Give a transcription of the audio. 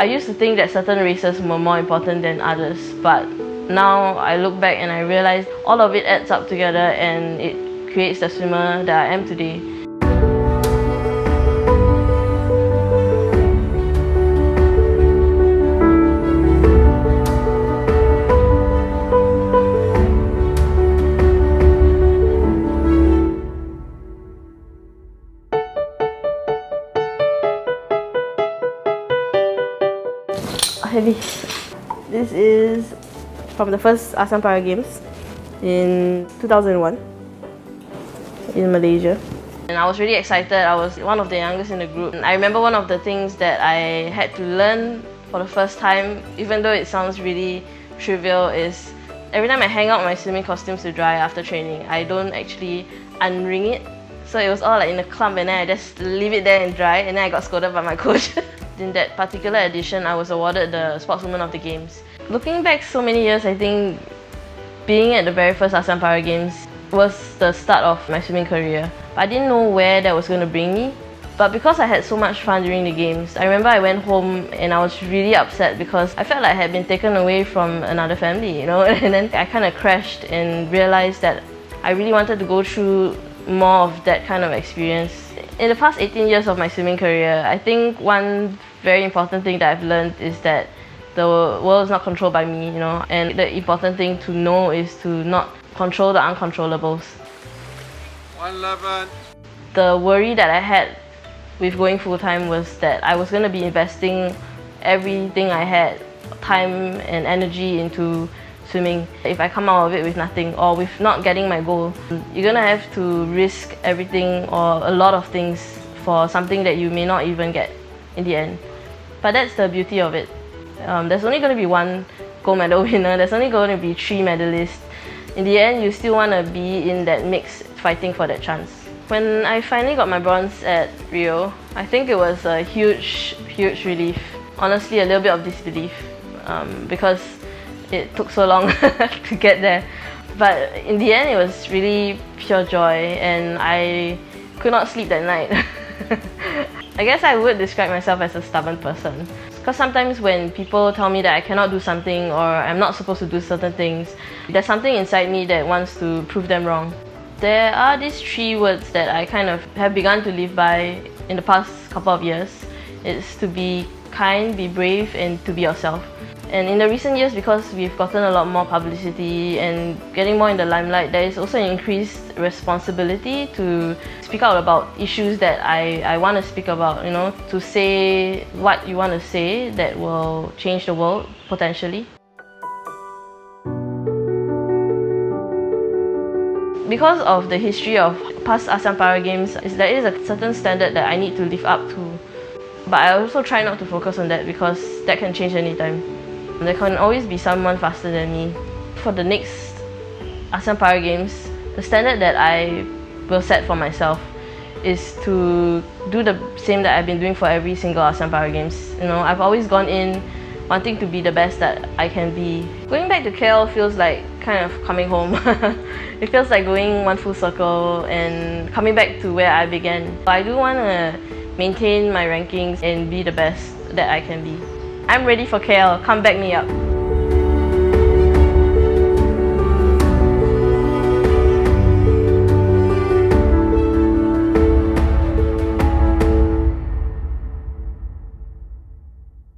I used to think that certain races were more important than others, but now I look back and I realize all of it adds up together and it creates the swimmer that I am today. Heavy. This is from the first ASEAN Para Games in 2001 in Malaysia. And I was really excited. I was one of the youngest in the group. And I remember one of the things that I had to learn for the first time, even though it sounds really trivial, is every time I hang out my swimming costumes to dry after training, I don't actually unring it. So it was all like in a clump, and then I just leave it there and dry, and then I got scolded by my coach. In that particular edition, I was awarded the Sportswoman of the Games. Looking back so many years, I think being at the very first ASEAN Para Games was the start of my swimming career. I didn't know where that was going to bring me, but because I had so much fun during the games, I remember I went home and I was really upset because I felt like I had been taken away from another family, you know, and then I kind of crashed and realized that I really wanted to go through more of that kind of experience. In the past 18 years of my swimming career, I think one very important thing that I've learned is that the world is not controlled by me, you know, and the important thing to know is to not control the uncontrollables. 111. The worry that I had with going full-time was that I was going to be investing everything I had, time and energy, into swimming. If I come out of it with nothing or with not getting my goal, you're gonna have to risk everything or a lot of things for something that you may not even get in the end. But that's the beauty of it. There's only going to be one gold medal winner, there's only going to be 3 medalists. In the end, you still want to be in that mix fighting for that chance. When I finally got my bronze at Rio, I think it was a huge relief. Honestly, a little bit of disbelief because it took so long to get there. But in the end, it was really pure joy and I could not sleep that night. I guess I would describe myself as a stubborn person, because sometimes when people tell me that I cannot do something or I'm not supposed to do certain things, there's something inside me that wants to prove them wrong. There are these 3 words that I kind of have begun to live by in the past couple of years. It's to be kind, be brave, and to be yourself. And in the recent years, because we've gotten a lot more publicity and getting more in the limelight, there is also an increased responsibility to speak out about issues that I want to speak about, you know, to say what you want to say that will change the world, potentially. Because of the history of past ASEAN Para Games, there is a certain standard that I need to live up to. But I also try not to focus on that because that can change anytime. There can always be someone faster than me. For the next ASEAN Para Games, the standard that I will set for myself is to do the same that I've been doing for every single ASEAN Para Games. You know, I've always gone in wanting to be the best that I can be. Going back to KL feels like kind of coming home. It feels like going one full circle and coming back to where I began. But I do want to maintain my rankings and be the best that I can be. I'm ready for KL. Come back me up.